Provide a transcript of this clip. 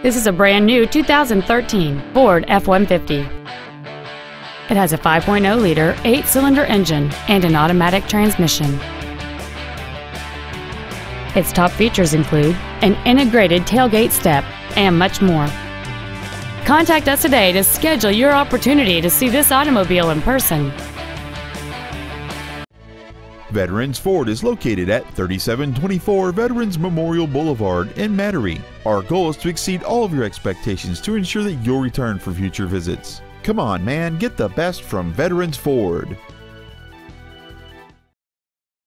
This is a brand new 2013 Ford F-150. It has a 5.0-liter 8-cylinder engine and an automatic transmission. Its top features include an integrated tailgate step and much more. Contact us today to schedule your opportunity to see this automobile in person. Veterans Ford is located at 3724 Veterans Memorial Boulevard in Mattery. Our goal is to exceed all of your expectations to ensure that you'll return for future visits. Come on, man, get the best from Veterans Ford.